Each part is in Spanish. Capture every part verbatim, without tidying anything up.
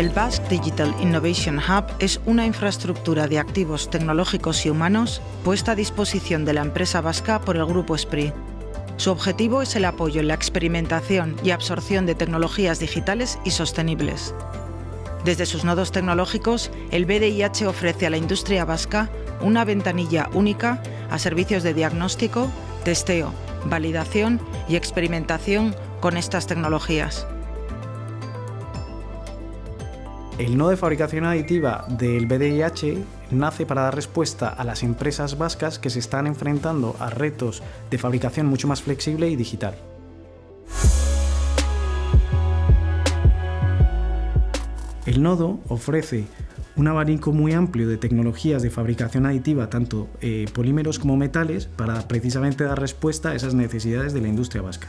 El Basque Digital Innovation Hub es una infraestructura de activos tecnológicos y humanos puesta a disposición de la empresa vasca por el Grupo S P R I. Su objetivo es el apoyo en la experimentación y absorción de tecnologías digitales y sostenibles. Desde sus nodos tecnológicos, el B D I H ofrece a la industria vasca una ventanilla única a servicios de diagnóstico, testeo, validación y experimentación con estas tecnologías. El nodo de fabricación aditiva del B D I H nace para dar respuesta a las empresas vascas que se están enfrentando a retos de fabricación mucho más flexible y digital. El nodo ofrece un abanico muy amplio de tecnologías de fabricación aditiva, tanto eh, polímeros como metales, para precisamente dar respuesta a esas necesidades de la industria vasca.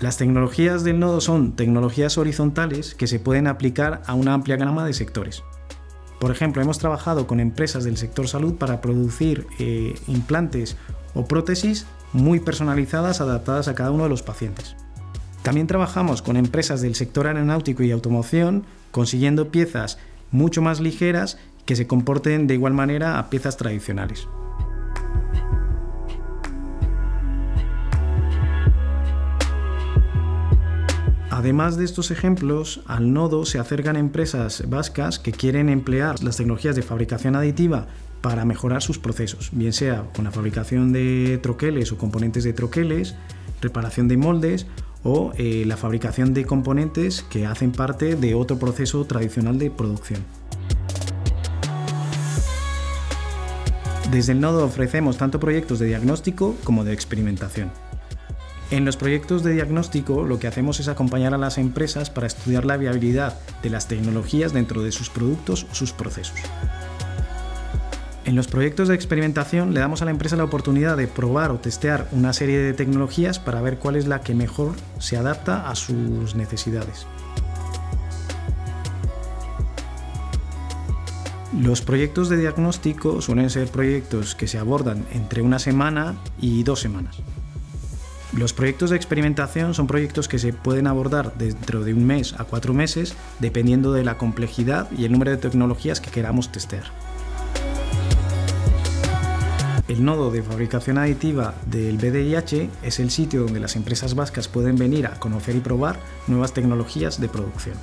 Las tecnologías del nodo son tecnologías horizontales que se pueden aplicar a una amplia gama de sectores. Por ejemplo, hemos trabajado con empresas del sector salud para producir eh, implantes o prótesis muy personalizadas, adaptadas a cada uno de los pacientes. También trabajamos con empresas del sector aeronáutico y automoción, consiguiendo piezas mucho más ligeras que se comporten de igual manera a piezas tradicionales. Además de estos ejemplos, al nodo se acercan empresas vascas que quieren emplear las tecnologías de fabricación aditiva para mejorar sus procesos, bien sea con la fabricación de troqueles o componentes de troqueles, reparación de moldes o eh, la fabricación de componentes que hacen parte de otro proceso tradicional de producción. Desde el nodo ofrecemos tanto proyectos de diagnóstico como de experimentación. En los proyectos de diagnóstico lo que hacemos es acompañar a las empresas para estudiar la viabilidad de las tecnologías dentro de sus productos o sus procesos. En los proyectos de experimentación le damos a la empresa la oportunidad de probar o testear una serie de tecnologías para ver cuál es la que mejor se adapta a sus necesidades. Los proyectos de diagnóstico suelen ser proyectos que se abordan entre una semana y dos semanas. Los proyectos de experimentación son proyectos que se pueden abordar dentro de un mes a cuatro meses, dependiendo de la complejidad y el número de tecnologías que queramos testear. El nodo de fabricación aditiva del B D I H es el sitio donde las empresas vascas pueden venir a conocer y probar nuevas tecnologías de producción.